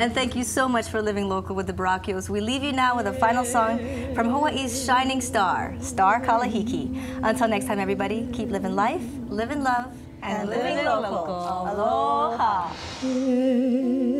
And thank you so much for living local with the Baraquios. We leave you now with a final song from Hawaii's shining star, Starr Kealaheleokalani. Until next time, everybody, keep living life, living love, and living local. Aloha.